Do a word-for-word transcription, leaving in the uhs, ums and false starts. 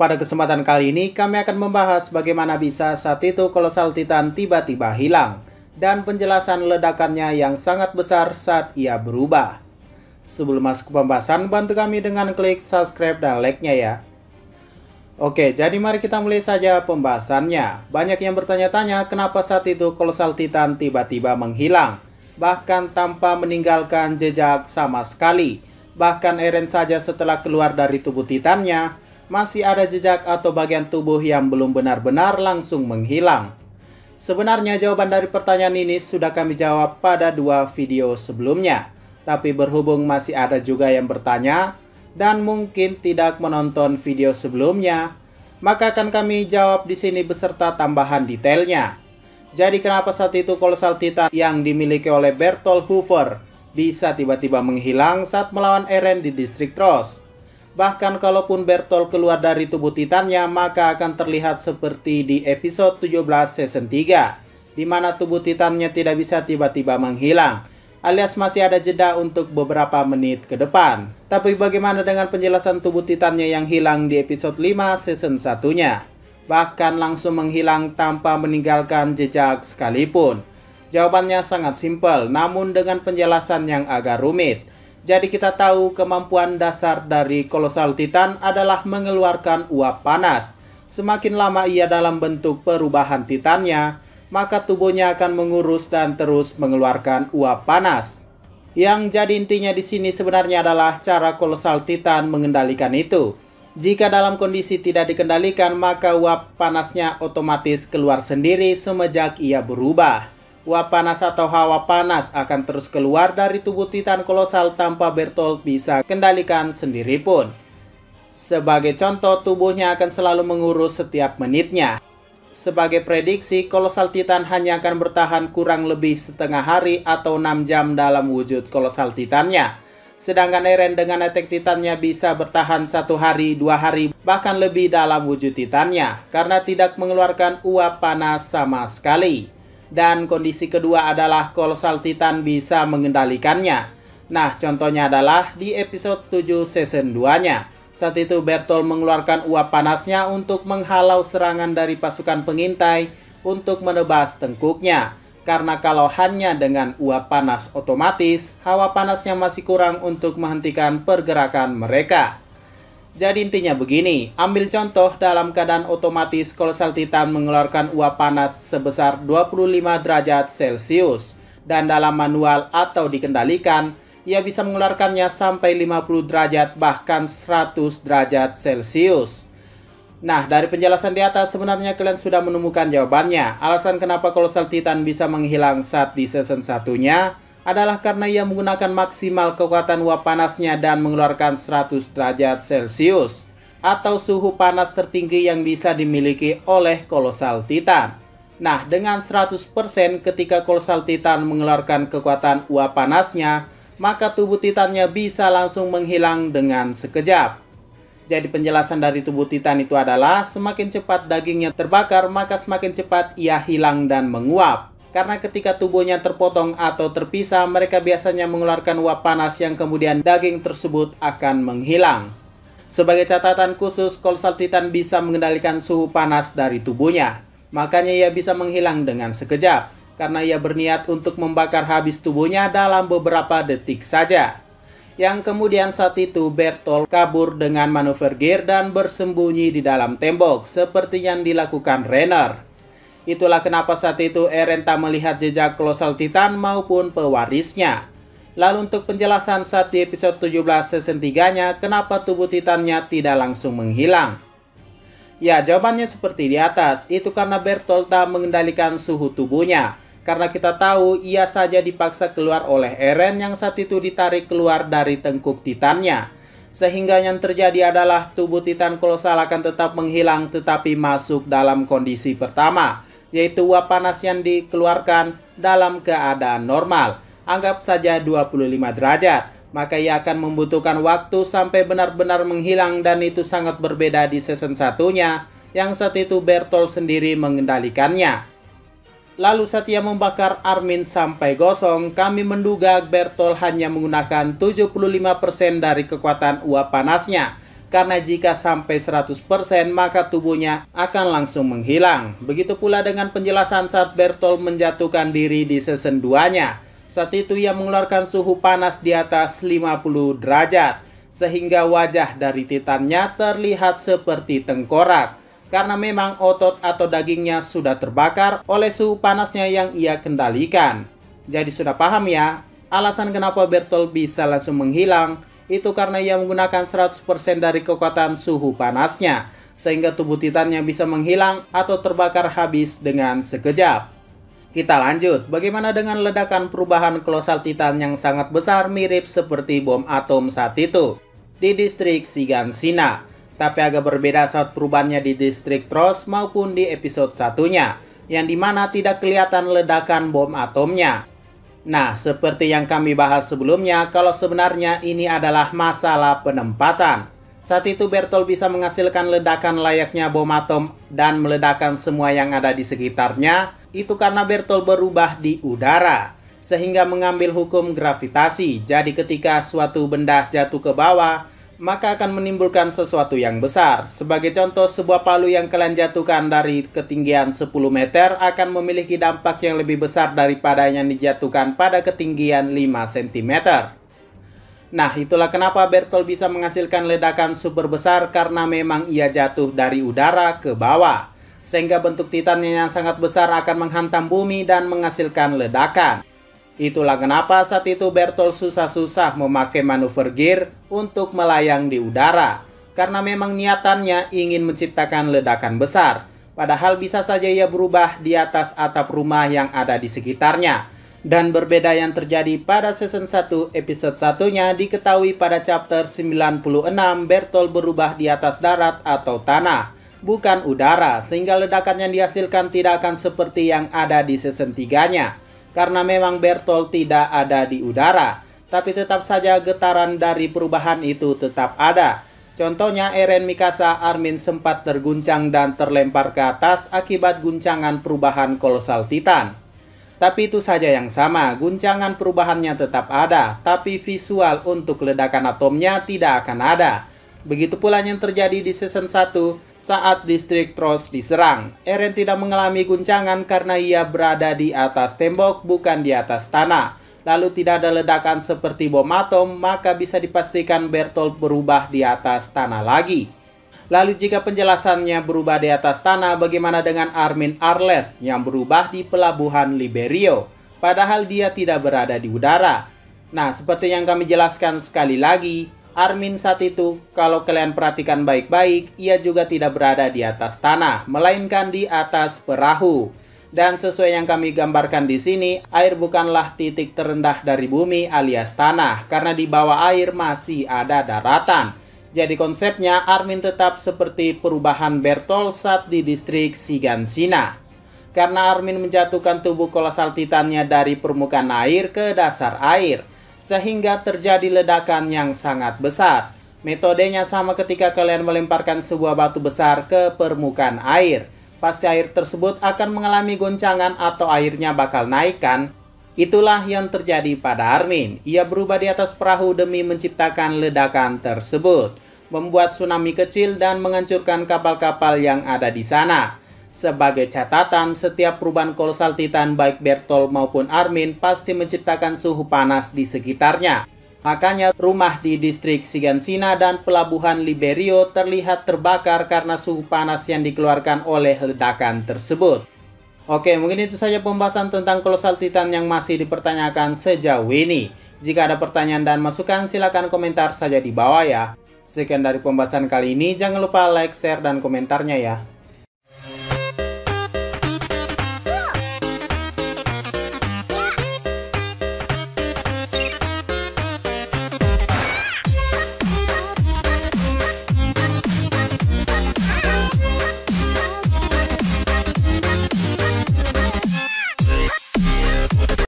Pada kesempatan kali ini kami akan membahas bagaimana bisa saat itu Colossal Titan tiba-tiba hilang dan penjelasan ledakannya yang sangat besar saat ia berubah. Sebelum masuk ke pembahasan, bantu kami dengan klik subscribe dan like-nya ya. Oke, jadi mari kita mulai saja pembahasannya. Banyak yang bertanya-tanya kenapa saat itu Colossal Titan tiba-tiba menghilang, bahkan tanpa meninggalkan jejak sama sekali. Bahkan Eren saja setelah keluar dari tubuh Titannya, masih ada jejak atau bagian tubuh yang belum benar-benar langsung menghilang. Sebenarnya jawaban dari pertanyaan ini sudah kami jawab pada dua video sebelumnya, tapi berhubung masih ada juga yang bertanya dan mungkin tidak menonton video sebelumnya, maka akan kami jawab di sini beserta tambahan detailnya. Jadi kenapa saat itu Colossal Titan yang dimiliki oleh Bertolt Hoover bisa tiba-tiba menghilang saat melawan Eren di Distrik Trost? Bahkan kalaupun Bertolt keluar dari tubuh Titannya, maka akan terlihat seperti di episode tujuh belas season tiga, di mana tubuh Titannya tidak bisa tiba-tiba menghilang, alias masih ada jeda untuk beberapa menit ke depan. Tapi bagaimana dengan penjelasan tubuh Titannya yang hilang di episode lima season satunya? Bahkan langsung menghilang tanpa meninggalkan jejak sekalipun. Jawabannya sangat simpel, namun dengan penjelasan yang agak rumit. Jadi kita tahu kemampuan dasar dari Colossal Titan adalah mengeluarkan uap panas. Semakin lama ia dalam bentuk perubahan Titannya, maka tubuhnya akan mengurus dan terus mengeluarkan uap panas. Yang jadi intinya di sini sebenarnya adalah cara Colossal Titan mengendalikan itu. Jika dalam kondisi tidak dikendalikan, maka uap panasnya otomatis keluar sendiri semenjak ia berubah. Uap panas atau hawa panas akan terus keluar dari tubuh Titan kolosal tanpa Bertolt bisa kendalikan sendiri pun. Sebagai contoh, tubuhnya akan selalu mengurus setiap menitnya. Sebagai prediksi, kolosal Titan hanya akan bertahan kurang lebih setengah hari atau enam jam dalam wujud kolosal Titannya. Sedangkan Eren dengan attack Titannya bisa bertahan satu hari, dua hari, bahkan lebih dalam wujud Titannya, karena tidak mengeluarkan uap panas sama sekali. Dan kondisi kedua adalah Colossal Titan bisa mengendalikannya. Nah, contohnya adalah di episode tujuh season dua-nya. Saat itu Bertolt mengeluarkan uap panasnya untuk menghalau serangan dari pasukan pengintai untuk menebas tengkuknya. Karena kalau hanya dengan uap panas otomatis, hawa panasnya masih kurang untuk menghentikan pergerakan mereka. Jadi intinya begini, ambil contoh dalam keadaan otomatis Colossal Titan mengeluarkan uap panas sebesar dua puluh lima derajat Celcius. Dan dalam manual atau dikendalikan, ia bisa mengeluarkannya sampai lima puluh derajat bahkan seratus derajat Celcius. Nah, dari penjelasan di atas sebenarnya kalian sudah menemukan jawabannya. Alasan kenapa Colossal Titan bisa menghilang saat di season satunya adalah karena ia menggunakan maksimal kekuatan uap panasnya dan mengeluarkan seratus derajat Celcius atau suhu panas tertinggi yang bisa dimiliki oleh Colossal Titan. Nah, dengan seratus persen ketika Colossal Titan mengeluarkan kekuatan uap panasnya, maka tubuh Titannya bisa langsung menghilang dengan sekejap. Jadi penjelasan dari tubuh Titan itu adalah semakin cepat dagingnya terbakar, maka semakin cepat ia hilang dan menguap. Karena ketika tubuhnya terpotong atau terpisah, mereka biasanya mengeluarkan uap panas yang kemudian daging tersebut akan menghilang. Sebagai catatan khusus, Colossal Titan bisa mengendalikan suhu panas dari tubuhnya. Makanya ia bisa menghilang dengan sekejap, karena ia berniat untuk membakar habis tubuhnya dalam beberapa detik saja. Yang kemudian saat itu Bertolt kabur dengan manuver gear dan bersembunyi di dalam tembok, seperti yang dilakukan Reiner. Itulah kenapa saat itu Eren tak melihat jejak Colossal Titan maupun pewarisnya. Lalu untuk penjelasan saat di episode tujuh belas season tiga-nya, kenapa tubuh Titannya tidak langsung menghilang? Ya, jawabannya seperti di atas, itu karena Bertolt tak mengendalikan suhu tubuhnya. Karena kita tahu ia saja dipaksa keluar oleh Eren yang saat itu ditarik keluar dari tengkuk Titannya. Sehingga yang terjadi adalah tubuh Titan kolosal akan tetap menghilang tetapi masuk dalam kondisi pertama, yaitu uap panas yang dikeluarkan dalam keadaan normal. Anggap saja dua puluh lima derajat, maka ia akan membutuhkan waktu sampai benar-benar menghilang dan itu sangat berbeda di season satunya yang saat itu Bertolt sendiri mengendalikannya. Lalu saat ia membakar Armin sampai gosong, kami menduga Bertolt hanya menggunakan tujuh puluh lima persen dari kekuatan uap panasnya. karena jika sampai seratus persen maka tubuhnya akan langsung menghilang. Begitu pula dengan penjelasan saat Bertolt menjatuhkan diri di season duanya. Saat itu ia mengeluarkan suhu panas di atas lima puluh derajat, sehingga wajah dari titannya terlihat seperti tengkorak, karena memang otot atau dagingnya sudah terbakar oleh suhu panasnya yang ia kendalikan. Jadi sudah paham ya, alasan kenapa Bertolt bisa langsung menghilang, itu karena ia menggunakan seratus persen dari kekuatan suhu panasnya, sehingga tubuh titannya bisa menghilang atau terbakar habis dengan sekejap. Kita lanjut, bagaimana dengan ledakan perubahan kolosal titan yang sangat besar mirip seperti bom atom saat itu di distrik Shiganshina, tapi agak berbeda saat perubahannya di distrik Trost maupun di episode satunya, yang dimana tidak kelihatan ledakan bom atomnya. Nah, seperti yang kami bahas sebelumnya, kalau sebenarnya ini adalah masalah penempatan. Saat itu Bertolt bisa menghasilkan ledakan layaknya bom atom dan meledakkan semua yang ada di sekitarnya. Itu karena Bertolt berubah di udara, sehingga mengambil hukum gravitasi. Jadi ketika suatu benda jatuh ke bawah, maka akan menimbulkan sesuatu yang besar. Sebagai contoh, sebuah palu yang kalian jatuhkan dari ketinggian sepuluh meter akan memiliki dampak yang lebih besar daripada yang dijatuhkan pada ketinggian lima sentimeter. Nah, itulah kenapa Bertolt bisa menghasilkan ledakan super besar, karena memang ia jatuh dari udara ke bawah, sehingga bentuk titannya yang sangat besar akan menghantam bumi dan menghasilkan ledakan. Itulah kenapa saat itu Bertolt susah-susah memakai manuver gear untuk melayang di udara, karena memang niatannya ingin menciptakan ledakan besar. Padahal bisa saja ia berubah di atas atap rumah yang ada di sekitarnya. Dan berbeda yang terjadi pada season satu episode satunya diketahui pada chapter sembilan puluh enam, Bertolt berubah di atas darat atau tanah, bukan udara, sehingga ledakan yang dihasilkan tidak akan seperti yang ada di season tiga-nya. Karena memang Bertolt tidak ada di udara, tapi tetap saja getaran dari perubahan itu tetap ada. Contohnya Eren, Mikasa, Armin sempat terguncang dan terlempar ke atas akibat guncangan perubahan kolosal titan. Tapi itu saja yang sama, guncangan perubahannya tetap ada, tapi visual untuk ledakan atomnya tidak akan ada. Begitu pula yang terjadi di season satu saat distrik Trost diserang. Eren tidak mengalami guncangan karena ia berada di atas tembok, bukan di atas tanah. Lalu tidak ada ledakan seperti bom atom, maka bisa dipastikan Bertolt berubah di atas tanah lagi. Lalu jika penjelasannya berubah di atas tanah, bagaimana dengan Armin Arlert yang berubah di pelabuhan Liberio? Padahal dia tidak berada di udara. Nah, seperti yang kami jelaskan sekali lagi, Armin saat itu, kalau kalian perhatikan baik-baik, ia juga tidak berada di atas tanah, melainkan di atas perahu. Dan sesuai yang kami gambarkan di sini, air bukanlah titik terendah dari bumi alias tanah, karena di bawah air masih ada daratan. Jadi konsepnya Armin tetap seperti perubahan Bertolt saat di distrik Shiganshina, karena Armin menjatuhkan tubuh kolosal titannya dari permukaan air ke dasar air, sehingga terjadi ledakan yang sangat besar. Metodenya sama ketika kalian melemparkan sebuah batu besar ke permukaan air. Pasti air tersebut akan mengalami goncangan atau airnya bakal naik kan? Itulah yang terjadi pada Armin. Ia berubah di atas perahu demi menciptakan ledakan tersebut, membuat tsunami kecil dan menghancurkan kapal-kapal yang ada di sana. Sebagai catatan, setiap perubahan kolosal titan baik Bertolt maupun Armin pasti menciptakan suhu panas di sekitarnya. Makanya rumah di distrik Shiganshina dan pelabuhan Liberio terlihat terbakar karena suhu panas yang dikeluarkan oleh ledakan tersebut. Oke, mungkin itu saja pembahasan tentang kolosal titan yang masih dipertanyakan sejauh ini. Jika ada pertanyaan dan masukan, silakan komentar saja di bawah ya. Sekian dari pembahasan kali ini, jangan lupa like, share, dan komentarnya ya.